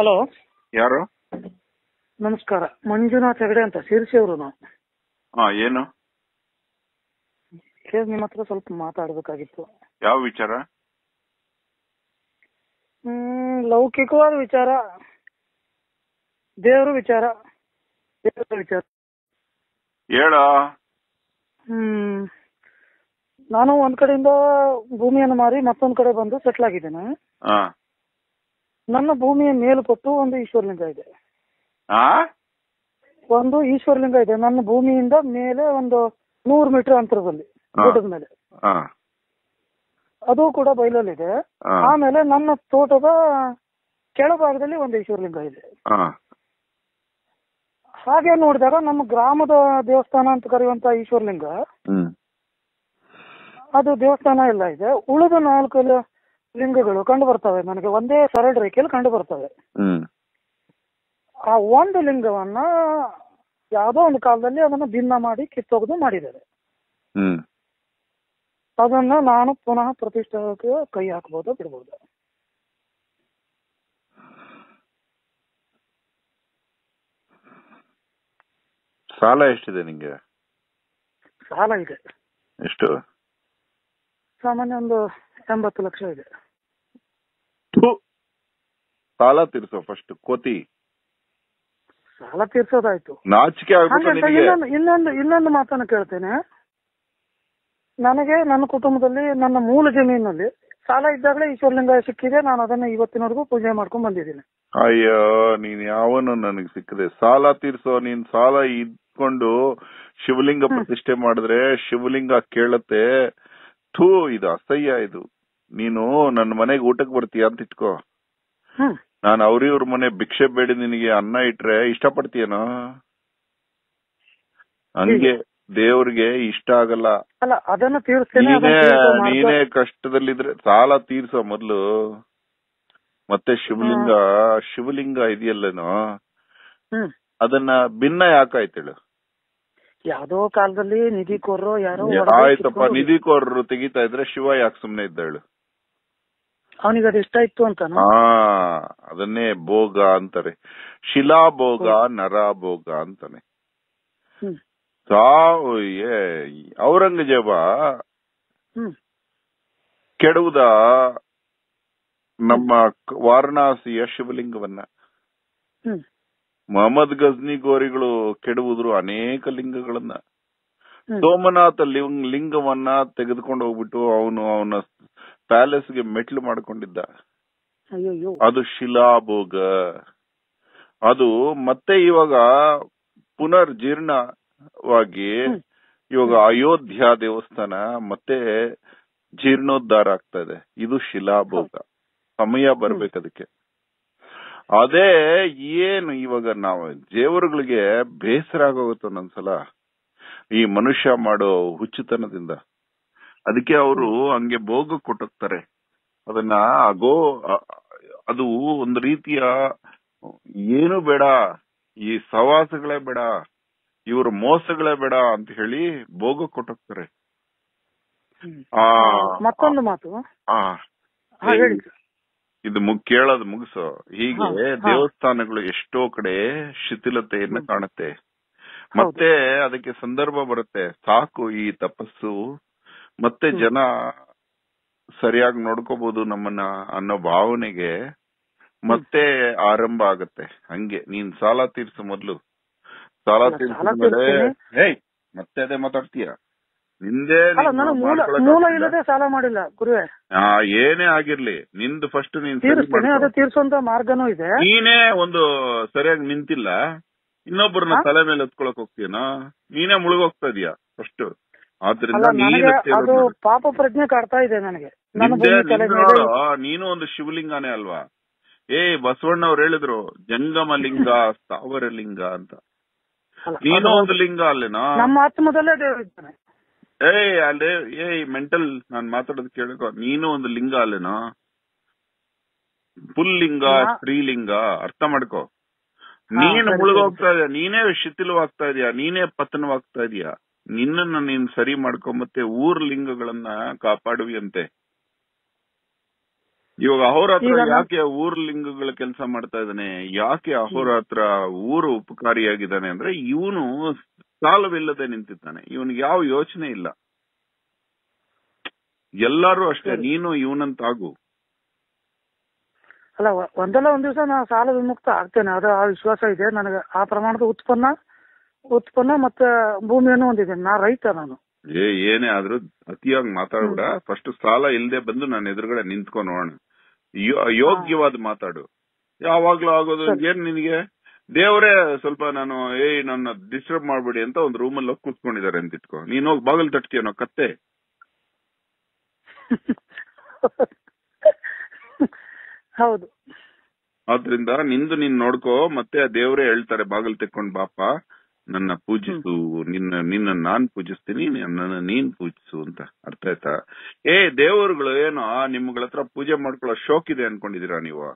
Hello, ಯಾರು? ನಮಸ್ಕಾರ, ಮಂಜುನಾಥ್ ಹೆಗಡೆ ಅಂತ, ಶಿರ್ಸಿ ಅವರು. ನಾವು ಏನು ನಿಮ್ಮ ಹತ್ರ ಸ್ವಲ್ಪ ಮಾತಾಡಬೇಕಾಗಿತ್ತು. ಯಾವ ವಿಚಾರ? ಲೌಕಿಕವಾದ ವಿಚಾರ, ದೇವ್ರ ವಿಚಾರ. ದೇವ್ರ ವಿಚಾರ ಹೇಳ. ನಾನು ಒಂದ್ ಕಡೆಯಿಂದ ಭೂಮಿಯನ್ನು ಮಾರಿ ಮತ್ತೊಂದ್ ಕಡೆ ಬಂದು ಸೆಟ್ಲ್ ಆಗಿದ್ದೇನೆ. ನನ್ನ ಭೂಮಿಯ ಮೇಲ್ಪಟ್ಟು ಒಂದು ಈಶ್ವರಲಿಂಗ ಇದೆ. ಒಂದು ಈಶ್ವರಲಿಂಗ ಇದೆ ನನ್ನ ಭೂಮಿಯಿಂದ ಮೇಲೆ ಒಂದು 100 ಮೀಟರ್ ಅಂತರದಲ್ಲಿ ತೋಟದ ಮೇಲೆ. ಅದು ಕೂಡ ಬಯಲಲ್ಲಿದೆ. ಆಮೇಲೆ ನನ್ನ ತೋಟದ ಕೆಳಭಾಗದಲ್ಲಿ ಒಂದು ಈಶ್ವರಲಿಂಗ ಇದೆ. ಹಾಗೆ ನೋಡಿದಾಗ ನಮ್ಮ ಗ್ರಾಮದ ದೇವಸ್ಥಾನ ಅಂತ ಕರೆಯುವಂತ ಈಶ್ವರಲಿಂಗ, ಅದು ದೇವಸ್ಥಾನ ಎಲ್ಲ ಇದೆ. ಉಳಿದ 4 ಲಿಂಗಗಳು ಕಂಡು ಬರ್ತವೆ ನನಗೆ, ಒಂದೇ ಸರಳ ರೇಖೆಯಲ್ಲಿ ಕಂಡು ಬರ್ತವೆ. ಆ ಒಂದು ಲಿಂಗವನ್ನ ಯಾವ್ದೋ ಒಂದು ಕಾಲದಲ್ಲಿ ಅದನ್ನ ಭಿನ್ನ ಮಾಡಿ ಕಿತ್ತೋಗದು ಮಾಡಿದ್ದಾರೆ. ಅದನ್ನ ನಾನು ಪುನಃ ಪ್ರತಿಷ್ಠಾಕ್ಕೆ ಕೈ ಹಾಕಬಹುದು, ಬಿಡಬಹುದು. ಸಾಲ ಎಷ್ಟಿದೆ ನಿಂಗೆ? ಸಾಲ ಇದೆ. ಎಷ್ಟು? ಸಾಮಾನ್ಯ ಒಂದು 80 ಲಕ್ಷ ಇದೆ. ಸಾಲ ತೀರ್ಸೋ ಫಸ್ಟ್ ಕೋತಿ. ಸಾಲ ತೀರ್ಸೋದಾಯ್ತು. ನಾಚಿಕೆ ಆಗ್ಬಿಟ್ಟು ಇನ್ನೊಂದು ಮಾತನ್ನ ಕೇಳ್ತೇನೆ. ನನಗೆ ನನ್ನ ಕುಟುಂಬದಲ್ಲಿ ನನ್ನ ಮೂಲ ಜಮೀನಲ್ಲಿ ಸಾಲ ಇದ್ದಾಗಲೇ ಈಶ್ವರಲಿಂಗ ಸಿಕ್ಕಿದೆ. ನಾನು ಅದನ್ನ ಇವತ್ತಿನವರೆಗೂ ಪೂಜೆ ಮಾಡ್ಕೊಂಡ್ ಬಂದಿದ್ದೀನಿ. ಅಯ್ಯೋ, ನೀನ್ ಯಾವನು ನನಗೆ ಸಿಕ್ಕಿದೆ. ಸಾಲ ತೀರ್ಸೋ ನೀನ್. ಸಾಲ ಇದ್ಕೊಂಡು ಶಿವಲಿಂಗ ಪ್ರತಿಷ್ಠೆ ಮಾಡಿದ್ರೆ ಶಿವಲಿಂಗ ಕೇಳತ್ತೆ. ಥೂ, ಇದು ಅಸಹ್ಯ. ಇದು ನೀನು ನನ್ನ ಮನೆಗೆ ಊಟಕ್ಕೆ ಬರ್ತೀಯ ಅಂತ ಇಟ್ಕೋ, ನಾನು ಅವ್ರಿವ್ರ ಮನೆ ಭಿಕ್ಷೆ ಬೇಡಿ ನಿನಗೆ ಅನ್ನ ಇಟ್ರೆ ಇಷ್ಟ ಪಡ್ತೀಯನೋ? ಹಂಗೆ ದೇವ್ರಿಗೆ ಇಷ್ಟ ಆಗಲ್ಲ. ನೀನೇ ಕಷ್ಟದಲ್ಲಿದ್ರೆ ಸಾಲ ತೀರ್ಸೋ ಮೊದ್ಲು. ಮತ್ತೆ ಶಿವಲಿಂಗ ಇದೆಯಲ್ಲೇನೋ, ಅದನ್ನ ಭಿನ್ನ ಯಾಕಾಯ್ತೇಳು? ಯಾವ್ದೋ ಕಾಲದಲ್ಲಿ ನಿಧಿಕೋರರು ಯಾರೋ. ಆಯ್ತಪ್ಪ, ನಿಧಿಕೋರರು ತೆಗಿತಾ ಇದ್ರೆ ಶಿವ ಯಾಕೆ ಸುಮ್ನೆ ಇದ್ದಾಳು? ಅವನಿಗೆ ಅದು ಇಷ್ಟ ಇತ್ತು ಅಂತ. ಅದನ್ನೇ ಭೋಗ ಅಂತಾರೆ. ಶಿಲಾ ಭೋಗ, ನರಭೋಗ ಅಂತಾನೆ. ಔರಂಗಜೇಬ ಕೆಡವುದ ನಮ್ಮ ವಾರಣಾಸಿಯ ಶಿವಲಿಂಗವನ್ನ. ಮೊಹಮ್ಮದ್ ಗಜ್ನಿ ಗೋರಿಗಳು ಕೆಡವುದ್ರು ಅನೇಕ ಲಿಂಗಗಳನ್ನ. ಸೋಮನಾಥ ಲಿಂಗವನ್ನ ತೆಗೆದುಕೊಂಡು ಹೋಗ್ಬಿಟ್ಟು ಅವನು ಅವನ ಪ್ಯಾಲೇಸ್ಗೆ ಮೆಟ್ಲು ಮಾಡ್ಕೊಂಡಿದ್ದ. ಅದು ಶಿಲಾಭೋಗ. ಅದು ಮತ್ತೆ ಇವಾಗ ಪುನರ್ಜೀರ್ಣವಾಗಿ ಇವಾಗ ಅಯೋಧ್ಯ ದೇವಸ್ಥಾನ ಮತ್ತೆ ಜೀರ್ಣೋದ್ಧಾರ ಆಗ್ತಾ ಇದೆ. ಇದು ಶಿಲಾಭೋಗ. ಸಮಯ ಬರ್ಬೇಕದಕ್ಕೆ. ಅದೇ ಏನು ಇವಾಗ ನಾವು ದೇವರುಗಳಿಗೆ ಬೇಸರ ಆಗೋಗುತ್ತೆ ಒಂದೊಂದ್ಸಲ ಈ ಮನುಷ್ಯ ಮಾಡೋ ಹುಚ್ಚುತನದಿಂದ. ಅದಕ್ಕೆ ಅವರು ಹಂಗೆ ಭೋಗ ಕೊಟ್ಟೋಗ್ತಾರೆ. ಅದನ್ನ ಅದು ಒಂದು ರೀತಿಯ ಏನು ಬೇಡ, ಈ ಸವಾಸಗಳೇ ಬೇಡ, ಇವ್ರ ಮೋಸಗಳೇ ಬೇಡ ಅಂತ ಹೇಳಿ ಭೋಗ ಕೊಟ್ಟೋಗ್ತಾರೆ. ಮತ್ತೊಂದು ಮಾತು ಇದು ಕೇಳೋದು ಮುಗಿಸೋ. ಹೀಗೆ ದೇವಸ್ಥಾನಗಳು ಎಷ್ಟೋ ಕಡೆ ಶಿಥಿಲತೆಯನ್ನು ಕಾಣುತ್ತೆ. ಮತ್ತೆ ಅದಕ್ಕೆ ಸಂದರ್ಭ ಬರುತ್ತೆ. ಸಾಕು ಈ ತಪಸ್ಸು, ಮತ್ತೆ ಜನ ಸರಿಯಾಗಿ ನೋಡ್ಕೋಬಹುದು ನಮ್ಮನ್ನ ಅನ್ನೋ ಭಾವನೆಗೆ ಮತ್ತೆ ಆರಂಭ ಆಗತ್ತೆ. ಹಂಗೆ ನೀನ್ ಸಾಲ ತೀರ್ಸು ಮೊದ್ಲು. ಸಾಲ ತೀರ್ಸಿದ್ರೆ ಮತ್ತೆ ಅದೇ ಮಾತಾಡ್ತೀಯ. ನಿಂದೇ ಸಾಲ ಮಾಡಿಲ್ಲ ಗುರುವೇ, ಏನೇ ಆಗಿರ್ಲಿ ನಿಂದು ಫಸ್ಟ್ ಮಾರ್ಗನೂ ಇದೆ. ನೀನೇ ಒಂದು ಸರಿಯಾಗಿ ನಿಂತಿಲ್ಲ, ಇನ್ನೊಬ್ಬರನ್ನ ತಲೆ ಮೇಲೆ ಎತ್ಕೊಳಕ್ ಹೋಗ್ತೀಯನಾ? ನೀನೇ ಮುಳುಗೋಗ್ತಾ ಇದೀಯ ಫಸ್ಟ್. ಅದು ಪಾಪ ಪ್ರಜ್ಞೆ ಕಾಡ್ತಾ ಇದೆ ನನಗೆ. ನೀನು ಒಂದು ಶಿವಲಿಂಗನೇ ಅಲ್ವಾ? ಬಸವಣ್ಣ ಅವ್ರು ಹೇಳಿದ್ರು ಜಂಗಮ ಲಿಂಗ, ಸ್ಥಾವರ ಲಿಂಗ ಅಂತ. ನೀನು ಒಂದು ಲಿಂಗ ಅಲ್ಲೇನಾ? ನಮ್ಮ ಆತ್ಮದಲ್ಲೇ ದೇವರು ಇದ್ದಾನೆ. ಮೆಂಟಲ್, ನಾನ್ ಮಾತಾಡೋದು ಕೇಳಕೋ. ನೀನು ಒಂದು ಲಿಂಗ ಅಲ್ಲೇನೋ? ಪುಲ್ಲಿಂಗ, ಸ್ತ್ರೀಲಿಂಗ, ಅರ್ಥ ಮಾಡ್ಕೋ. ನೀನ್ ಮುಳುಗೋಗ್ತಾ ಇದೀಯ, ನೀನೇ ಶಿಥಿಲವಾಗ್ತಾ ಇದೀಯ, ನೀನೇ ಪತನವಾಗ್ತಾ ಇದೀಯ. ನಿನ್ನ ನೀನ್ ಸರಿ ಮಾಡ್ಕೊ. ಮತ್ತೆ ಊರ್ ಲಿಂಗಗಳನ್ನ ಕಾಪಾಡುವಂತೆ. ಇವಾಗ ಅಹೋರಾತ್ರ ಯಾಕೆ ಊರ್ಲಿಂಗಗಳ ಕೆಲಸ ಮಾಡ್ತಾ ಇದ್ದಾನೆ, ಯಾಕೆ ಅಹೋರಾತ್ರ ಊರು ಉಪಕಾರಿಯಾಗಿದ್ದಾನೆ ಅಂದ್ರೆ ಇವನು ಸಾಲವಿಲ್ಲದೆ ನಿಂತಿದ್ದಾನೆ, ಇವನಿಗೆ ಯಾವ ಯೋಚನೆ ಇಲ್ಲ. ಎಲ್ಲರೂ ಅಷ್ಟೇ, ನೀನು ಇವನಂತಾಗು. ಅಲ್ಲ, ಒಂದಲ್ಲ ಒಂದ್ ದಿವಸ ನಾನು ಸಾಲ ವಿಮುಕ್ತ ಆಗ್ತೇನೆ, ಅದು ಆ ವಿಶ್ವಾಸ ಇದೆ ನನಗೆ. ಆ ಪ್ರಮಾಣದ ಉತ್ಪನ್ನ ಮತ್ತೆ ಭೂಮಿಯನ್ನು ಹೊಂದಿದ್ದೇನೆ, ನಾ ರೈತ. ನಾನು ಏನೇ ಆದ್ರೂ ಅತಿಯಾಗಿ ಮಾತಾಡ್ಬೇಡ, ಫಸ್ಟ್ ಸಾಲ ಇಲ್ಲದೆ ಬಂದು ನನ್ನ ಎದುರುಗಡೆ ನಿಂತ್ಕೊ ನೋಡೋಣ, ಯೋಗ್ಯವಾದ ಮಾತಾಡು. ಯಾವಾಗ್ಲೂ ಆಗೋದು ಏನ್ ನಿನಗೆ, ದೇವರೇ ಸ್ವಲ್ಪ ನಾನು ನನ್ನ ಡಿಸ್ಟರ್ಬ್ ಮಾಡ್ಬೇಡಿ ಅಂತ ಒಂದ್ ರೂಮ್ ಅಲ್ಲಿ ಹೋಗಿ ಕೂತ್ಕೊಂಡಿದ್ದಾರೆ ಅಂತ ಇಟ್ಕೊ, ನೀನ್ ಹೋಗಿ ಬಾಗಿಲು ತಟ್ತೀಯನೋ ಕತ್ತೆ. ಹೌದು, ಆದ್ರಿಂದ ನಿಂದು ನೀನ್ ನೋಡ್ಕೋ. ಮತ್ತೆ ದೇವರೇ ಹೇಳ್ತಾರೆ, ಬಾಗಿಲು ತೆಕ್ಕೊಂಡ್ ಬಾಪ, ನನ್ನ ಪೂಜಿಸು, ನಿನ್ನ ನಾನ್ ಪೂಜಿಸ್ತೀನಿ, ನನ್ನ ನೀನ್ ಪೂಜಿಸು ಅಂತ. ಅರ್ಥ ಆಯ್ತಾ? ದೇವರುಗಳು ಏನೋ ನಿಮ್ಗಳತ್ರ ಪೂಜೆ ಮಾಡ್ಕೊಳ್ಳೋ ಶೋಕ್ ಇದೆ ಅನ್ಕೊಂಡಿದೀರಾ ನೀವು.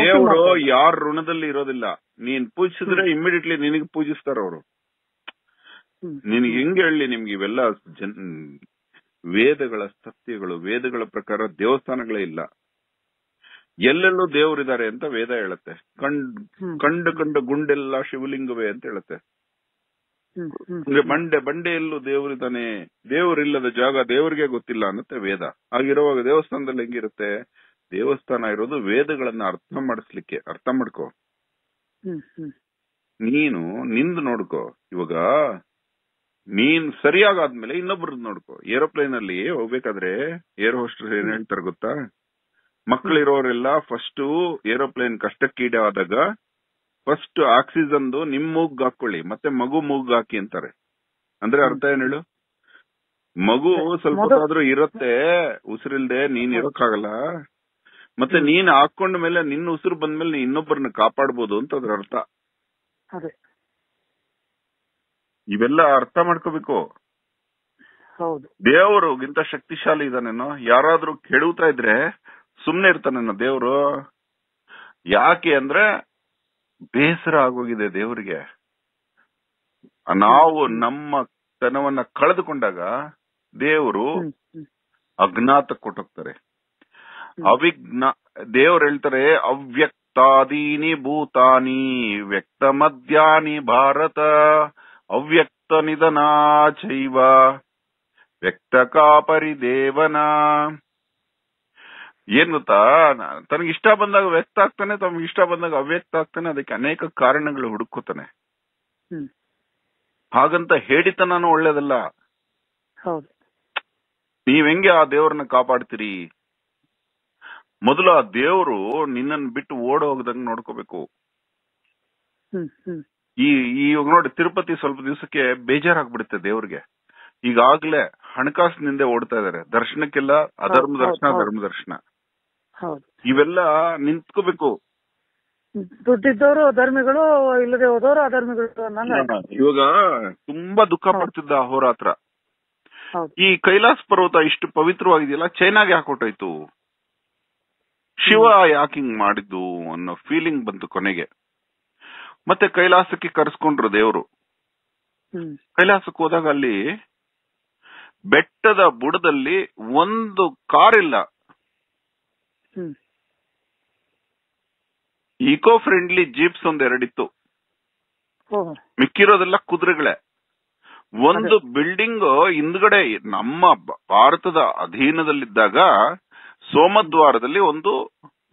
ದೇವರು ಯಾರ ಋಣದಲ್ಲಿ ಇರೋದಿಲ್ಲ. ನೀನ್ ಪೂಜಿಸಿದ್ರೆ ಇಮಿಡಿಯೇಟ್ಲಿ ನಿನಗ್ ಪೂಜಿಸ್ತಾರ ಅವರು. ನಿನಗೆ ಹೆಂಗ್ ಹೇಳಿ ನಿಮ್ಗೆ ಇವೆಲ್ಲ ವೇದಗಳ ಸತ್ಯಗಳು, ವೇದಗಳ ಪ್ರಕಾರ ದೇವಸ್ಥಾನಗಳೇ ಇಲ್ಲ, ಎಲ್ಲೆಲ್ಲೂ ದೇವರಿದ್ದಾರೆ ಅಂತ ವೇದ ಹೇಳುತ್ತೆ. ಕಂಡ ಗುಂಡೆಲ್ಲ ಶಿವಲಿಂಗವೇ ಅಂತ ಹೇಳುತ್ತೆ. ಅಂದ್ರೆ ಬಂಡೆಯಲ್ಲೂ ದೇವರಿದ್ದಾನೆ, ದೇವರಿಲ್ಲದ ಜಾಗ ದೇವರಿಗೆ ಗೊತ್ತಿಲ್ಲ ಅನ್ನತ್ತೆ ವೇದ. ಹಾಗಿರುವಾಗ ದೇವಸ್ಥಾನದಲ್ಲಿ ಹೆಂಗಿರುತ್ತೆ? ದೇವಸ್ಥಾನ ಇರೋದು ವೇದಗಳನ್ನ ಅರ್ಥ ಮಾಡಿಸ್ಲಿಕ್ಕೆ. ಅರ್ಥ ಮಾಡ್ಕೋ, ನೀನು ನಿಂದು ನೋಡ್ಕೋ. ಇವಾಗ ನೀನ್ ಸರಿಯಾಗಾದ್ಮೇಲೆ ಇನ್ನೊಬ್ರದ್ ನೋಡ್ಕೋ. ಏರೋಪ್ಲೇನ್ ಅಲ್ಲಿ ಹೋಗ್ಬೇಕಾದ್ರೆ ಏರ್ ಹೋಸ್ಟರ್ ಏನ್ ಹೇಳ್ತಾರೆ ಗೊತ್ತಾ? ಮಕ್ಕಳಿರೋರೆಲ್ಲ ಫಸ್ಟ್ ಏರೋಪ್ಲೇನ್ ಕಷ್ಟಕ್ಕೀಡಾದಾಗ ಫಸ್ಟ್ ಆಕ್ಸಿಜನ್ ನಿಮ್ ಮೂಗ್ ಹಾಕೊಳ್ಳಿ, ಮತ್ತೆ ಮಗು ಮೂಗ್ ಹಾಕಿ ಅಂತಾರೆ. ಅಂದ್ರೆ ಅರ್ಥ ಏನ್ ಹೇಳು? ಮಗು ಸ್ವಲ್ಪ ಆದ್ರೂ ಇರತ್ತೆ, ಉಸಿರಿಲ್ದೆ ನೀನ್ ಇರೋಕ್ಕಾಗಲ್ಲ. ಮತ್ತೆ ನೀನ್ ಹಾಕೊಂಡ್ಮೇಲೆ ನಿನ್ನ ಉಸಿರು ಬಂದ್ಮೇಲೆ ನೀನ್ ಇನ್ನೊಬ್ಬರನ್ನ ಕಾಪಾಡ್ಬೋದು ಅಂತ ಅದ್ರ ಅರ್ಥ. ಇವೆಲ್ಲ ಅರ್ಥ ಮಾಡ್ಕೋಬೇಕು. ದೇವರುಗಿಂತ ಶಕ್ತಿಶಾಲಿ ಇದಾನೇನೋ. ಯಾರಾದ್ರೂ ಕೆಡುತ್ತಾ ಇದ್ರೆ ಸುಮ್ನೆ ಇರ್ತಾನ ದೇವ್ರು? ಯಾಕೆ ಅಂದ್ರೆ ಬೇಸರ ಆಗೋಗಿದೆ ದೇವ್ರಿಗೆ. ನಾವು ನಮ್ಮ ತನವನ್ನ ಕಳೆದುಕೊಂಡಾಗ ದೇವರು ಅಜ್ಞಾತ ಕೊಟ್ಟೋಗ್ತಾರೆ. ದೇವ್ರು ಹೇಳ್ತಾರೆ, ಅವ್ಯಕ್ತಾದೀನಿ ಭೂತಾನಿ ವ್ಯಕ್ತ ಮಧ್ಯಾನಿ ಭಾರತ ಅವ್ಯಕ್ತ ನಿಧನಾ ಚೈವ ವ್ಯಕ್ತ ಕಾಪರಿ ದೇವನ. ಏನ್ ಗೊತ್ತಾ, ತನಗಿಷ್ಟ ಬಂದಾಗ ವ್ಯಕ್ತ ಆಗ್ತಾನೆ, ತಮಗಿಷ್ಟ ಬಂದಾಗ ಅವ್ಯಕ್ತ ಆಗ್ತಾನೆ. ಅದಕ್ಕೆ ಅನೇಕ ಕಾರಣಗಳು ಹುಡುಕೋತಾನೆ. ಹಾಗಂತ ಹೇಳಿತನೂ ಒಳ್ಳೇದಲ್ಲ. ನೀವ್ ಹೆಂಗೆ ಆ ದೇವ್ರನ್ನ ಕಾಪಾಡ್ತೀರಿ? ಮೊದಲು ಆ ದೇವ್ರು ನಿನ್ನನ್ನು ಬಿಟ್ಟು ಓಡ ಹೋಗದಂಗ್ ನೋಡ್ಕೋಬೇಕು. ಈಗ ನೋಡಿ, ತಿರುಪತಿ ಸ್ವಲ್ಪ ದಿವಸಕ್ಕೆ ಬೇಜಾರಾಗ್ಬಿಡುತ್ತೆ ದೇವ್ರಿಗೆ. ಈಗಾಗ್ಲೇ ಹಣಕಾಸಿನಿಂದ ಓಡ್ತಾ ಇದಾರೆ, ದರ್ಶನಕ್ಕೆಲ್ಲ ಅಧರ್ಮ ದರ್ಶನ, ಧರ್ಮ ದರ್ಶನ ಇವೆಲ್ಲ ನಿಂತ್ಕೋಬೇಕು. ದುಡ್ಡಿದ್ದವರು ಧರ್ಮಿಗಳು, ಇಲ್ಲದೆ ಹೋದವರು ಅಧರ್ಮಿಗಳು. ಇವಾಗ ತುಂಬಾ ದುಃಖ ಪಡ್ತಿದ್ದ ಅಹೋರಾತ್ರ. ಈ ಕೈಲಾಸ ಪರ್ವತ ಇಷ್ಟು ಪವಿತ್ರವಾಗಿದೆಯಲ್ಲ, ಚೈನಾಗೆ ಹಾಕೊಟ್ಟೋಯ್ತು, ಶಿವ ಯಾಕಿಂಗ್ ಮಾಡಿದ್ದು ಅನ್ನೋ ಫೀಲಿಂಗ್ ಬಂತು ಕೊನೆಗೆ. ಮತ್ತೆ ಕೈಲಾಸಕ್ಕೆ ಕರೆಸ್ಕೊಂಡ್ರು ದೇವ್ರು. ಕೈಲಾಸಕ್ಕೆ ಹೋದಾಗ ಅಲ್ಲಿ ಬೆಟ್ಟದ ಬುಡದಲ್ಲಿ ಒಂದು ಕಾರ್ ಇಲ್ಲ. ಈಕೋ ಫ್ರೆಂಡ್ಲಿ ಜೀಪ್ಸ್ ಒಂದೆರಡಿತ್ತು, ಮಿಕ್ಕಿರೋದೆಲ್ಲ ಕುದುರೆಗಳೇ. ಒಂದು ಬಿಲ್ಡಿಂಗ್ ಹಿಂದ್ಗಡೆ ನಮ್ಮ ಭಾರತದ ಅಧೀನದಲ್ಲಿದ್ದಾಗ ಸೋಮದ್ವಾರದಲ್ಲಿ ಒಂದು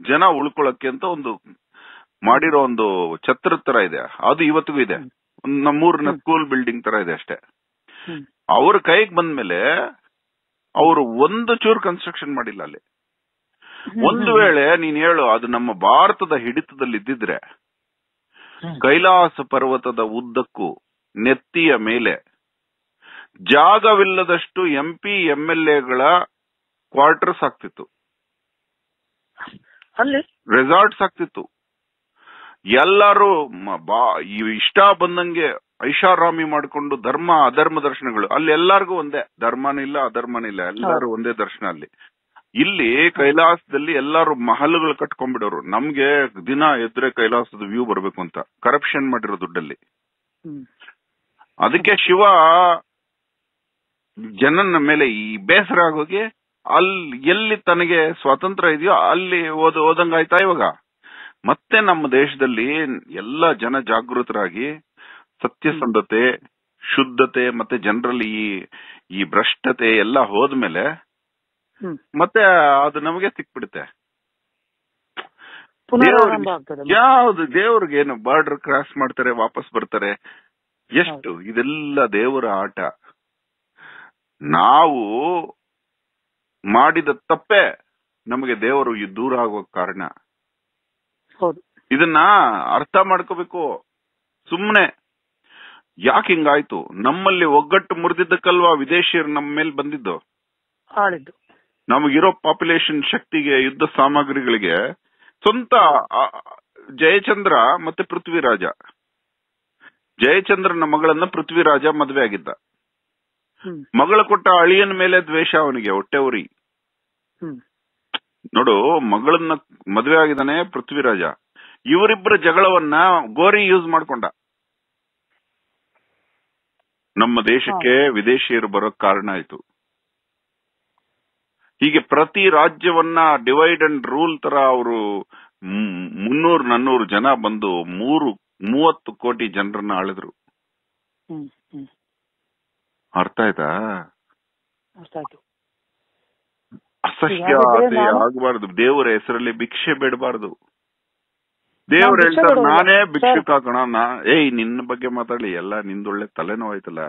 ಜನ ಉಳ್ಕೊಳ್ಳಕ್ಕೆ ಅಂತ ಒಂದು ಮಾಡಿರೋ ಒಂದು ಛತ್ರದ ತರ ಇದೆ, ಅದು ಇವತ್ತಿಗೂ ಇದೆ. ಒಂದ್ ನಮ್ಮೂರಿನ ಸ್ಕೂಲ್ ಬಿಲ್ಡಿಂಗ್ ತರ ಇದೆ ಅಷ್ಟೇ. ಅವ್ರ ಕೈಗೆ ಬಂದ್ಮೇಲೆ ಅವರು ಒಂದು ಚೂರು ಕನ್ಸ್ಟ್ರಕ್ಷನ್ ಮಾಡಿಲ್ಲ ಅಲ್ಲಿ. ಒಂದು ವೇಳೆ ನೀನ್ ಹೇಳು ಅದು ನಮ್ಮ ಭಾರತದ ಹಿಡಿತದಲ್ಲಿ ಇದ್ದಿದ್ರೆ, ಕೈಲಾಸ ಪರ್ವತದ ಉದ್ದಕ್ಕೂ ನೆತ್ತಿಯ ಮೇಲೆ ಜಾಗವಿಲ್ಲದಷ್ಟು MP MLAಗಳ ಕ್ವಾರ್ಟರ್ಸ್ ಆಗ್ತಿತ್ತು, ಅಲ್ಲಿ ರೆಸಾರ್ಟ್ಸ್ ಆಗ್ತಿತ್ತು. ಎಲ್ಲರೂ ಇಷ್ಟ ಬಂದಂಗೆ ಐಷಾರಾಮಿ ಮಾಡಿಕೊಂಡು ಧರ್ಮ ಅಧರ್ಮ ದರ್ಶನಗಳು ಅಲ್ಲಿ. ಎಲ್ಲರಿಗೂ ಒಂದೇ, ಧರ್ಮನೂ ಇಲ್ಲ ಅಧರ್ಮನೂ ಇಲ್ಲ, ಎಲ್ಲರೂ ಒಂದೇ ದರ್ಶನ ಅಲ್ಲಿ. ಇಲ್ಲಿ ಕೈಲಾಸದಲ್ಲಿ ಎಲ್ಲಾರು ಮಹಲುಗಳು ಕಟ್ಕೊಂಡ್ಬಿಡೋರು, ನಮ್ಗೆ ದಿನ ಎದ್ರೆ ಕೈಲಾಸದ ವ್ಯೂ ಬರ್ಬೇಕು ಅಂತ, ಕರಪ್ಷನ್ ಮಾಡಿರೋ ದುಡ್ಡಲ್ಲಿ. ಅದಕ್ಕೆ ಶಿವ ಜನನ ಮೇಲೆ ಈ ಬೇಸರ ಆಗೋಗಿ ಅಲ್ಲಿ ಎಲ್ಲಿ ತನಗೆ ಸ್ವಾತಂತ್ರ್ಯ ಇದೆಯೋ ಅಲ್ಲಿ ಓದಂಗಾಯ್ತಾ ಇವಾಗ. ಮತ್ತೆ ನಮ್ಮ ದೇಶದಲ್ಲಿ ಎಲ್ಲ ಜನ ಜಾಗೃತರಾಗಿ ಸತ್ಯಸಂಧತೆ, ಶುದ್ಧತೆ ಮತ್ತೆ ಜನರಲ್ಲಿ ಈ ಭ್ರಷ್ಟತೆ ಎಲ್ಲ ಹೋದ್ಮೇಲೆ ಮತ್ತೆ ಅದು ನಮಗೆ ಸಿಕ್ಬಿಡುತ್ತೆ. ಯಾವ್ದು ದೇವ್ರಿಗೆ ಏನು ಬಾರ್ಡರ್ ಕ್ರಾಸ್ ಮಾಡ್ತಾರೆ, ವಾಪಸ್ ಬರ್ತಾರೆ, ಎಷ್ಟು ಇದೆಲ್ಲ ದೇವರ ಆಟ. ನಾವು ಮಾಡಿದ ತಪ್ಪೆ ನಮಗೆ ದೇವರು ದೂರ ಆಗೋ ಕಾರಣ. ಇದನ್ನ ಅರ್ಥ ಮಾಡ್ಕೋಬೇಕು. ಸುಮ್ನೆ ಯಾಕೆ ಹಿಂಗಾಯ್ತು, ನಮ್ಮಲ್ಲಿ ಒಗ್ಗಟ್ಟು ಮುರಿದಿದ್ದಕ್ಕಲ್ವಾ ವಿದೇಶಿಯರು ನಮ್ಮ ಮೇಲೆ ಬಂದಿದ್ದು, ನಮಗಿರೋ ಪಾಪ್ಯುಲೇಷನ್ ಶಕ್ತಿಗೆ, ಯುದ್ಧ ಸಾಮಗ್ರಿಗಳಿಗೆ. ಸ್ವಂತ ಜಯಚಂದ್ರ ಮತ್ತೆ ಪೃಥ್ವಿರಾಜ, ಜಯಚಂದ್ರನ ಮಗಳನ್ನ ಪೃಥ್ವಿರಾಜ ಮದ್ವೆ ಆಗಿದ್ದ. ಮಗಳ ಕೊಟ್ಟ ಅಳಿಯನ ಮೇಲೆ ದ್ವೇಷ ಅವನಿಗೆ, ಹೊಟ್ಟೆ ಉರಿ. ನೋಡು, ಮಗಳನ್ನ ಮದ್ವೆ ಆಗಿದ್ದಾನೆ ಪೃಥ್ವಿರಾಜ. ಇವರಿಬ್ಬರ ಜಗಳವನ್ನ ಗೋರಿ ಯೂಸ್ ಮಾಡ್ಕೊಂಡ. ನಮ್ಮ ದೇಶಕ್ಕೆ ವಿದೇಶಿಯರು ಬರೋಕ್ ಕಾರಣ ಆಯ್ತು. ಹೀಗೆ ಪ್ರತಿ ರಾಜ್ಯವನ್ನ ಡಿವೈಡ್ ಅಂಡ್ ರೂಲ್ ತರ ಅವರು 300-400 ಜನ ಬಂದು 30 ಕೋಟಿ ಜನರನ್ನ ಆಳಿದ್ರು. ಅರ್ಥ ಆಯ್ತಾ? ಅಸಹ್ಯತೆ ಆಗಬಾರ್ದು, ದೇವರ ಹೆಸರಲ್ಲಿ ಭಿಕ್ಷೆ ಬೇಡಬಾರ್ದು. ದೇವ್ರು ಹೇಳ್ತಾರೆ ನಾನೇ ಭಿಕ್ಷುಕ ಕಣ, ಏಯ್ ನಿನ್ನ ಬಗ್ಗೆ ಮಾತಾಡಿ ಎಲ್ಲ ನಿಂದೊಳ್ಳೆ ತಲೆನೋ ಆಯ್ತಲ್ಲ.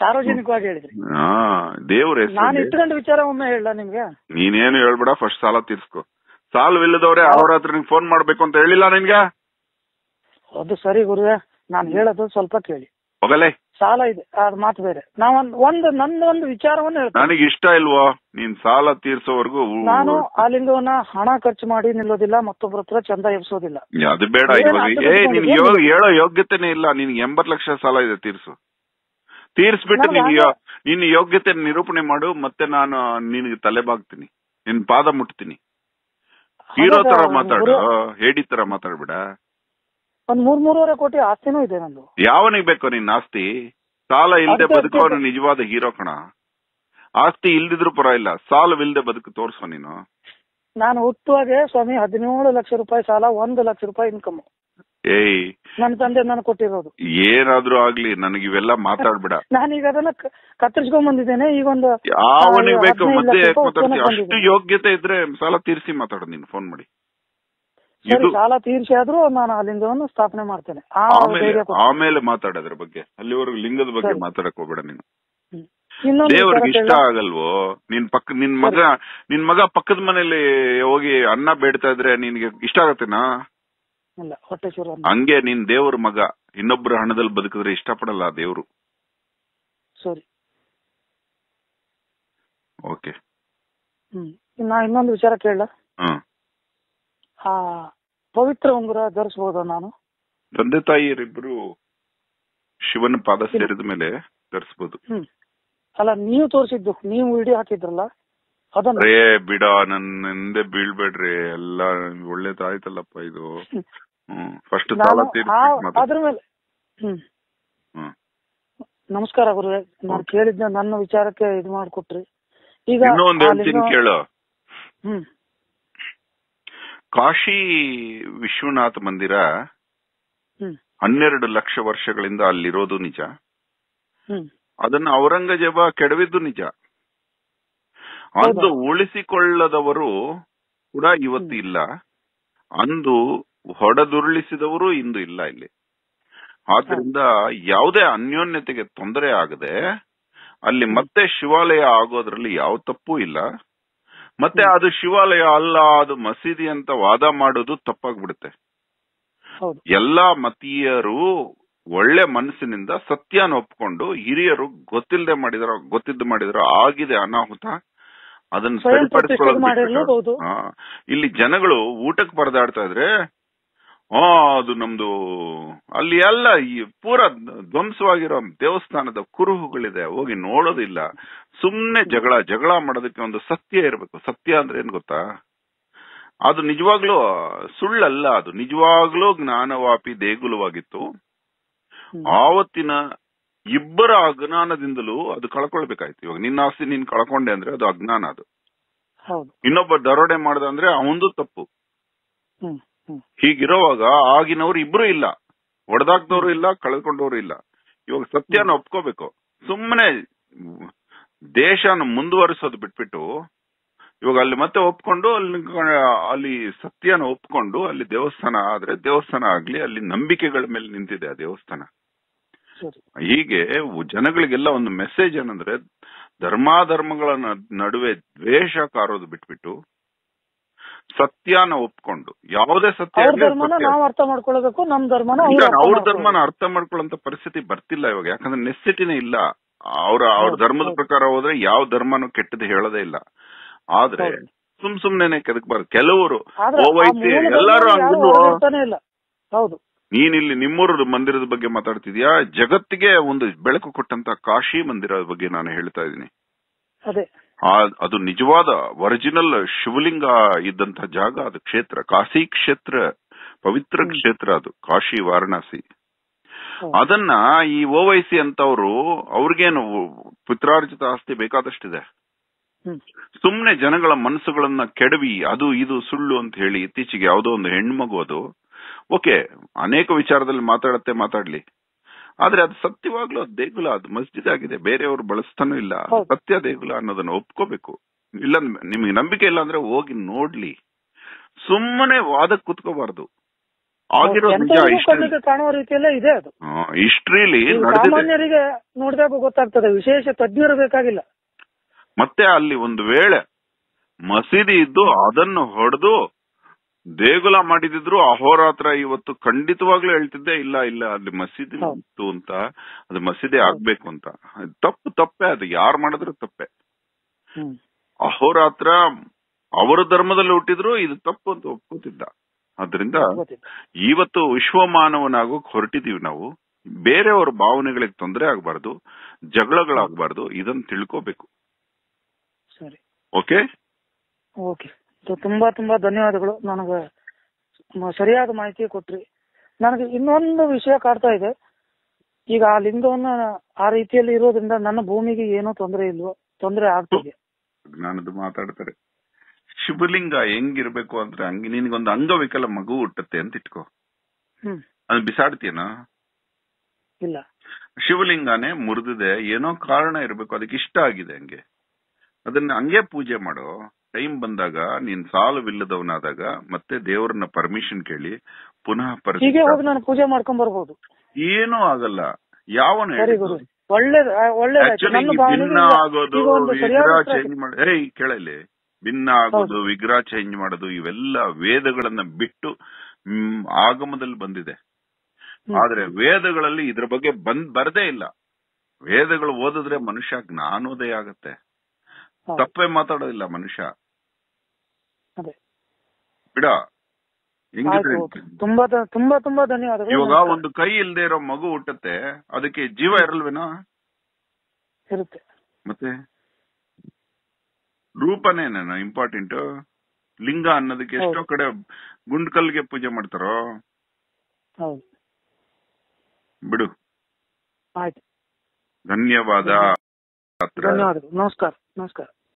ಸಾರ್ವಜನಿಕವಾಗಿ ಹೇಳಿದ್ರಿ ದೇವ್ರ ಹೆಸರು. ವಿಚಾರ ಒಮ್ಮೆ ಹೇಳ ನಿಮ್ಗೆ, ನೀನೇನು ಹೇಳ್ಬೇಡ, ಫಸ್ಟ್ ಸಾಲ ತೀರ್ಸ್ಕೊ. ಸಾಲವಿಲ್ಲದವ್ರೆ ಅವರಾತ್ರ ನಿಂಗೆ ಫೋನ್ ಮಾಡ್ಬೇಕು ಅಂತ ಹೇಳಿಲ್ಲ ನಿನ್ಗೆ? ಅದು ಸರಿ ಗುರುವೆ, ನಾನು ಹೇಳೋದು ಸ್ವಲ್ಪ ಕೇಳಿ. ಹೋಗಲೇ, ಸಾಲ ಇದೆ, ಅದು ಮಾತು ಬೇರೆ. ನಾವೊಂದು ನಂದೊಂದು ವಿಚಾರವನ್ನು ಹೇಳ್ತೀನಿ. ನನಗೆ ಇಷ್ಟ ಇಲ್ವೋ ನೀನ್ ಸಾಲ ತೀರ್ಸೋವರೆಗೂ? ನಾನು ಅಲ್ಲಿಂದವನ್ನ ಹಣ ಖರ್ಚು ಮಾಡಿ ನಿಲ್ಲೋದಿಲ್ಲ, ಮತ್ತೊಬ್ಬರ ಹತ್ರ ಚಂದ ಎಬ್ಸೋದಿಲ್ಲ. ಅದು ಬೇಡ. ಇವಾಗ ಹೇಳೋ ಯೋಗ್ಯತೆನೇ ಇಲ್ಲ ನಿನ್ಗೆ. 80 ಲಕ್ಷ ಸಾಲ ಇದೆ, ತೀರ್ಸು. ತೀರ್ಸ್ಬಿಟ್ಟು ನಿನ್ನ ಯೋಗ್ಯತೆ ನಿರೂಪಣೆ ಮಾಡು, ಮತ್ತೆ ನಾನು ನಿನ್ಗೆ ತಲೆಬಾಗ್ತೀನಿ, ನಿನ್ ಪಾದ ಮುಟ್ತೀನಿ. ಹೀರೋ ತರ ಮಾತಾಡು, ಹೇಡಿ ತರ ಮಾತಾಡ್ಬೇಡ. 3.5 ಕೋಟಿ ಆಸ್ತಿನೂ ಇದೆ ನಂದು. ಯಾವನಿಗೆ ಬೇಕೋ ನಿನ್ನ ಆಸ್ತಿ? ಸಾಲ ಇಲ್ಲದೆ ಬದುಕೋ ನಿಜವಾದ ಹೀರೋ ಕಣ. ಆಸ್ತಿ ಇಲ್ದಿದ್ರು ಪರವಾಗಿಲ್ಲ, ಸಾಲವಿಲ್ಲದೆ ಬದುಕು ತೋರ್ಸೋ ನೀನು. ನಾನು ಹುಟ್ಟುವಾಗೆ ಸ್ವಾಮಿ 17 ಲಕ್ಷ ರೂಪಾಯಿ ಸಾಲ, 1 ಲಕ್ಷ ರೂಪಾಯಿ ಇನ್ಕಮ್. ಏಯ್ ನನ್ನ ತಂದೆ ನಾನು ಕೊಟ್ಟಿರೋದು. ಏನಾದ್ರೂ ಆಗ್ಲಿ, ನನಗೆ ಇವೆಲ್ಲ ಮಾತಾಡ್ಬೇಡ. ನಾನೀಗ ಅದನ್ನ ಕತ್ತರಿಸ್ಕೊಂಡ್ ಬಂದಿದ್ದೇನೆ. ಈಗ ಒಂದು ಯಾವನಿಗೆ ಬೇಕು ಮತ್ತೆ ಮಾತಾಡ್ತೀನಿ. ಅಷ್ಟು ಯೋಗ್ಯತೆ ಇದ್ರೆ ಸಾಲ ತೀರಿಸಿ ಮಾತಾಡೋದು, ನೀನು ಫೋನ್ ಮಾಡಿ. ಸಾಲ ತೀರ್ಸಿ ಆದ್ರೂ ನಾನು ಅಲ್ಲಿಂದ ಸ್ಥಾಪನೆ ಮಾಡ್ತೇನೆ, ಆಮೇಲೆ ಮಾತಾಡೋದ್ರ ಬಗ್ಗೆ. ಅಲ್ಲಿವರೆಗೂ ಲಿಂಗದ ಬಗ್ಗೆ ಮಾತಾಡಕ್ ಹೋಗ್ಬೇಡ ನೀನು. ದೇವ್ರಿಗೆ ಇಷ್ಟ ಆಗಲ್ವೋ ನಿನ್ ಪಕ್ಕ ನಿನ್ ಮಗ ಪಕ್ಕದ ಮನೇಲಿ ಹೋಗಿ ಅನ್ನ ಬೇಡ್ತಾ ಇದ್ರೆ ನಿನ್ಗೆ ಇಷ್ಟ ಆಗತ್ತೇನಾ? ಹಂಗೆ ನೀನ್ ದೇವ್ರ ಮಗ, ಇನ್ನೊಬ್ರು ಹಣದಲ್ಲಿ ಬದುಕಿದ್ರೆ ಇಷ್ಟ ಪಡಲ್ಲ ದೇವ್ರು. ಸರಿ, ಓಕೆ. ನಾ ಇನ್ನೊಂದು ವಿಚಾರ ಕೇಳ. ಪವಿತ್ರ ಉಂಗುರ ಧರಿಸಬಹುದಾ ನಾನು? ತಂದೆ ತಾಯಿಯರಿಬ್ರು ಶಿವನ ಪಾದ ಸೇರಿದ ಮೇಲೆ ಧರಿಸಬಹುದು. ಅಲ್ಲ, ನೀವು ತೋರಿಸಿದ್ದು, ನೀವು ವಿಡಿಯೋ ಹಾಕಿದ್ರಲ್ಲ ಅದನ್ನ. ರೇ ಬಿಡ, ನನ್ನ ಹಿಂದೆ ಬೀಳ್ಬೇಡ್ರಿ, ಎಲ್ಲ ಒಳ್ಳೇದಾಯ್ತಲ್ಲಪ್ಪ ಇದು. ಫಸ್ಟ್ ಸಾಲ ತೀರಿಸಿ ಅದ್ರ ಮೇಲೆ. ನಮಸ್ಕಾರ ಗುರುವೆ, ನಾನು ಕೇಳಿದ್ನ ನನ್ನ ವಿಚಾರಕ್ಕೆ ಇದು ಮಾಡ್ಕೊಟ್ರಿ. ಈಗ ಇನ್ನೊಂದು ಹೇಳ್ತೀನಿ ಕೇಳು. ಕಾಶಿ ವಿಶ್ವನಾಥ ಮಂದಿರ 12 ಲಕ್ಷ ವರ್ಷಗಳಿಂದ ಅಲ್ಲಿರೋದು ನಿಜ. ಅದನ್ನ ಔರಂಗಜೇಬ ಕೆಡವಿದ್ದು ನಿಜ. ಅದು ಉಳಿಸಿಕೊಳ್ಳದವರು ಕೂಡ ಇವತ್ತು ಇಲ್ಲ, ಅಂದು ಹೊಡೆದುರುಳಿಸಿದವರು ಇಂದು ಇಲ್ಲ ಇಲ್ಲಿ. ಆದ್ರಿಂದ ಯಾವುದೇ ಅನ್ಯೋನ್ಯತೆಗೆ ತೊಂದರೆ ಆಗದೆ ಅಲ್ಲಿ ಮತ್ತೆ ಶಿವಾಲಯ ಆಗೋದ್ರಲ್ಲಿ ಯಾವ ತಪ್ಪು ಇಲ್ಲ. ಮತ್ತೆ ಅದು ಶಿವಾಲಯ ಅಲ್ಲ, ಅದು ಮಸೀದಿ ಅಂತ ವಾದ ಮಾಡೋದು ತಪ್ಪಾಗ್ಬಿಡುತ್ತೆ. ಎಲ್ಲಾ ಮತೀಯರು ಒಳ್ಳೆ ಮನಸ್ಸಿನಿಂದ ಸತ್ಯನ ಒಪ್ಕೊಂಡು, ಹಿರಿಯರು ಗೊತ್ತಿಲ್ಲದೆ ಮಾಡಿದ್ರ, ಗೊತ್ತಿದ್ದು ಮಾಡಿದ್ರ, ಆಗಿದೆ ಅನಾಹುತ, ಅದನ್ನ ಸರಿಪಡಿಸ್ಕೊಳ್ಳೋದು. ಇಲ್ಲಿ ಜನಗಳು ಊಟಕ್ಕೆ ಪರದಾಡ್ತಾ ಇದ್ರೆ ಅದು ನಮ್ದು, ಅಲ್ಲಿ ಎಲ್ಲ ಈ ಪೂರಾ ಧ್ವಂಸವಾಗಿರೋ ದೇವಸ್ಥಾನದ ಕುರುಹುಗಳಿದೆ, ಹೋಗಿ ನೋಡೋದಿಲ್ಲ. ಸುಮ್ನೆ ಜಗಳ ಮಾಡೋದಕ್ಕೆ ಒಂದು ಸತ್ಯ ಇರಬೇಕು. ಸತ್ಯ ಅಂದ್ರೆ ಏನ್ ಗೊತ್ತಾ? ಅದು ನಿಜವಾಗ್ಲೂ ಸುಳ್ಳಲ್ಲ, ಅದು ನಿಜವಾಗ್ಲೂ ಜ್ಞಾನವಾಪಿ ದೇಗುಲವಾಗಿತ್ತು. ಆವತ್ತಿನ ಇಬ್ಬರ ಅಜ್ಞಾನದಿಂದಲೂ ಅದು ಕಳ್ಕೊಳ್ಬೇಕಾಯ್ತು. ಇವಾಗ ನಿನ್ನ ಆಸ್ತಿ ನೀನ್ ಕಳ್ಕೊಂಡೆ ಅಂದ್ರೆ ಅದು ಅಜ್ಞಾನ, ಅದು ಇನ್ನೊಬ್ಬ ದರೋಡೆ ಮಾಡ್ದ ಅಂದ್ರೆ ಅವಂದು ತಪ್ಪು. ಹೀಗಿರುವಾಗ ಆಗಿನವ್ರು ಇಬ್ರು ಇಲ್ಲ, ಒಡೆದಾಕ್ನವ್ರು ಇಲ್ಲ, ಕಳೆದ್ಕೊಂಡವ್ರು ಇಲ್ಲ. ಇವಾಗ ಸತ್ಯನ ಒಪ್ಕೋಬೇಕು. ಸುಮ್ಮನೆ ದೇಶನ ಮುಂದುವರಿಸೋದು ಬಿಟ್ಬಿಟ್ಟು ಇವಾಗ ಅಲ್ಲಿ ಮತ್ತೆ ಒಪ್ಕೊಂಡು ಅಲ್ಲಿ ಸತ್ಯನ ಒಪ್ಕೊಂಡು ಅಲ್ಲಿ ದೇವಸ್ಥಾನ ಆದ್ರೆ ದೇವಸ್ಥಾನ ಆಗ್ಲಿ, ಅಲ್ಲಿ ನಂಬಿಕೆಗಳ ಮೇಲೆ ನಿಂತಿದೆ ಆ ದೇವಸ್ಥಾನ. ಹೀಗೆ ಜನಗಳಿಗೆಲ್ಲ ಒಂದು ಮೆಸೇಜ್ ಏನಂದ್ರೆ, ಧರ್ಮಾಧರ್ಮಗಳ ನಡುವೆ ದ್ವೇಷ ಕಾರೋದು ಬಿಟ್ಬಿಟ್ಟು ಸತ್ಯನ ಒಪ್ಕೊಂಡು ಯಾವುದೇ ಸತ್ಯ ಅರ್ಥ ಮಾಡ್ಕೊಳ್ಬೇಕು. ನಮ್ ಧರ್ಮನ ಅವ್ರ ಧರ್ಮನ ಅರ್ಥ ಮಾಡ್ಕೊಳ್ಳೋಂತ ಪರಿಸ್ಥಿತಿ ಬರ್ತಿಲ್ಲ ಇವಾಗ, ಯಾಕಂದ್ರೆ ನೆಸೆಸಿಟಿನೇ ಇಲ್ಲ. ಅವ್ರ ಧರ್ಮದ ಪ್ರಕಾರ ಹೋದ್ರೆ ಯಾವ ಧರ್ಮನೂ ಕೆಟ್ಟದ್ದು ಹೇಳೋದೇ ಇಲ್ಲ. ಆದ್ರೆ ಸುಮ್ನೆ ಕೆದಕ್ಬಾರ್ದು ಕೆಲವರು. ಓವೈಸಿ ಎಲ್ಲಾರು ಹೌದು. ನೀನ್ ಇಲ್ಲಿ ನಿಮ್ಮೂರ ಮಂದಿರದ ಬಗ್ಗೆ ಮಾತಾಡ್ತಿದ್ಯಾ, ಜಗತ್ತಿಗೆ ಒಂದು ಬೆಳಕು ಕೊಟ್ಟಂತ ಕಾಶಿ ಮಂದಿರದ ಬಗ್ಗೆ ನಾನು ಹೇಳ್ತಾ ಇದ್ದೀನಿ. ಅದು ನಿಜವಾದ ಒರಿಜಿನಲ್ ಶಿವಲಿಂಗ ಇದ್ದಂತ ಜಾಗ, ಅದು ಕ್ಷೇತ್ರ, ಕಾಶಿ ಕ್ಷೇತ್ರ, ಪವಿತ್ರ ಕ್ಷೇತ್ರ ಅದು, ಕಾಶಿ ವಾರಣಾಸಿ. ಅದನ್ನ ಈ ಓವೈಸಿ ಅಂತವ್ರು, ಅವ್ರಿಗೇನು ಪಿತ್ರಾರ್ಜಿತ ಆಸ್ತಿ ಬೇಕಾದಷ್ಟಿದೆ, ಸುಮ್ನೆ ಜನಗಳ ಮನಸ್ಸುಗಳನ್ನ ಕೆಡವಿ ಅದು ಇದು ಸುಳ್ಳು ಅಂತ ಹೇಳಿ ಇತ್ತೀಚೆಗೆ ಯಾವುದೋ ಒಂದು ಹೆಣ್ಮಗು, ಅದು ಓಕೆ ಅನೇಕ ವಿಚಾರದಲ್ಲಿ ಮಾತಾಡ್ಲಿ, ಆದ್ರೆ ಅದು ಸತ್ಯವಾಗ್ಲೂ ಅದು ದೇಗುಲ, ಅದು ಮಸ್ಜಿದ್ ಆಗಿದೆ, ಬೇರೆಯವರು ಬಳಸ್ತಾನೂ ಇಲ್ಲ. ಸತ್ಯ ದೇಗುಲ ಅನ್ನೋದನ್ನ ಒಪ್ಕೋಬೇಕು. ಇಲ್ಲ ನಿಮ್ಗೆ ನಂಬಿಕೆ ಇಲ್ಲ ಅಂದ್ರೆ ಹೋಗಿ ನೋಡ್ಲಿ, ಸುಮ್ಮನೆ ವಾದಕ್ಕೆ ಕುತ್ಕೋಬಾರ್ದು. ಆಗಿರೋ ಹಿಸ್ಟ್ರಿಲಿ ಸಾಮಾನ್ಯರಿಗೆ ನೋಡಿದಾಗ ಗೊತ್ತಾಗ್ತದೆ, ವಿಶೇಷ ತಜ್ಞರು ಬೇಕಾಗಿಲ್ಲ. ಮತ್ತೆ ಅಲ್ಲಿ ಒಂದು ವೇಳೆ ಮಸೀದಿ ಇದ್ದು ಅದನ್ನು ಹೊಡೆದು ದೇಗುಲ ಮಾಡಿದ್ರು ಅಹೋರಾತ್ರ ಇವತ್ತು ಖಂಡಿತವಾಗ್ಲೂ ಹೇಳ್ತಿದ್ದೆ, ಇಲ್ಲ ಅಲ್ಲಿ ಮಸೀದಿ ಇತ್ತು ಅಂತ, ಅದು ಮಸೀದಿ ಆಗ್ಬೇಕು ಅಂತ. ತಪ್ಪೆ, ಅದು ಯಾರು ಮಾಡಿದ್ರು ತಪ್ಪೆ. ಅಹೋರಾತ್ರ ಅವರ ಧರ್ಮದಲ್ಲಿ ಹುಟ್ಟಿದ್ರು ಇದು ತಪ್ಪು ಅಂತ ಒಪ್ಕೋತಿದ್ದ. ಆದ್ರಿಂದ ಇವತ್ತು ವಿಶ್ವಮಾನವನಾಗೋಕ್ ಹೊರಟಿದೀವಿ ನಾವು. ಬೇರೆಯವ್ರ ಭಾವನೆಗಳಿಗೆ ತೊಂದರೆ ಆಗ್ಬಾರ್ದು, ಜಗಳಗಳಾಗ್ಬಾರ್ದು, ಇದನ್ನ ತಿಳ್ಕೋಬೇಕು. ಓಕೆ ಓಕೆ, ತುಂಬಾ ತುಂಬಾ ಧನ್ಯವಾದಗಳು, ನನಗೆ ಸರಿಯಾದ ಮಾಹಿತಿ ಕೊಟ್ರಿ. ನನಗೆ ಇನ್ನೊಂದು ವಿಷಯ ಕಾಡ್ತಾ ಇದೆ. ಈಗ ಆ ಲಿಂಗವನ್ನ ಆ ರೀತಿಯಲ್ಲಿ ಇರೋದ್ರಿಂದ ನನ್ನ ಭೂಮಿಗೆ ಏನೋ ತೊಂದರೆ ಇಲ್ವೋ, ತೊಂದರೆ ಆಗ್ತದೆ. ಜ್ಞಾನದ ಮಾತಾಡ್ತಾರೆ, ಶಿವಲಿಂಗ ಹೆಂಗಿರ್ಬೇಕು ಅಂದ್ರೆ ಹಂಗೆ. ನಿನ್ಗೊಂದು ಅಂಗವಿಕಲ ಮಗು ಹುಟ್ಟತ್ತೆ ಅಂತ ಇಟ್ಕೋ, ಅದು ಬಿಸಾಡ್ತೀನ ಇಲ್ಲ, ಶಿವಲಿಂಗನೇ ಮುರಿದಿದೆ, ಏನೋ ಕಾರಣ ಇರ್ಬೇಕು, ಅದಕ್ಕೆ ಇಷ್ಟ ಆಗಿದೆ ಹಂಗೆ, ಅದನ್ನ ಹಂಗೆ ಪೂಜೆ ಮಾಡೋ. ಟೈಮ್ ಬಂದಾಗ ನೀನ್ ಸಾಲವಿಲ್ಲದವನಾದಾಗ ಮತ್ತೆ ದೇವರನ್ನ ಪರ್ಮಿಷನ್ ಕೇಳಿ ಪುನಃ ಪೂಜೆ ಮಾಡ್ಕೊಂಡ್ ಬರ್ಬೋದು, ಏನೂ ಆಗಲ್ಲ. ಯಾವನು ಭಿನ್ನ ಆಗೋದು, ವಿಗ್ರಹ ಚೇಂಜ್ ಮಾಡ ಕೇಳಲಿ, ಭಿನ್ನ ಆಗೋದು, ವಿಗ್ರಹ ಚೇಂಜ್ ಮಾಡೋದು, ಇವೆಲ್ಲ ವೇದಗಳನ್ನ ಬಿಟ್ಟು ಆಗಮದಲ್ಲಿ ಬಂದಿದೆ. ಆದ್ರೆ ವೇದಗಳಲ್ಲಿ ಇದ್ರ ಬಗ್ಗೆ ಬರದೇ ಇಲ್ಲ. ವೇದಗಳು ಓದಿದ್ರೆ ಮನುಷ್ಯ ಜ್ಞಾನೋದಯ ಆಗತ್ತೆ, ತಪ್ಪೇ ಮಾತಾಡೋದಿಲ್ಲ ಮನುಷ್ಯ. ಬಿಡ ಹೆಂಗಿದ್ರೆ ಇವಾಗ ಒಂದು ಕೈ ಇಲ್ದೇ ಇರೋ ಮಗು ಹುಟ್ಟತ್ತೆ, ಅದಕ್ಕೆ ಜೀವ ಇರಲ್ವೇನೋ, ಮತ್ತೆ ರೂಪನೇನೇನೋ ಇಂಪಾರ್ಟೆಂಟ್. ಲಿಂಗ ಅನ್ನೋದಕ್ಕೆ ಎಷ್ಟೋ ಕಡೆ ಗುಂಡ್ಕಲ್ಗೆ ಪೂಜೆ ಮಾಡ್ತಾರೋ. ಬಿಡು, ಧನ್ಯವಾದ. ನಮಸ್ಕಾರ.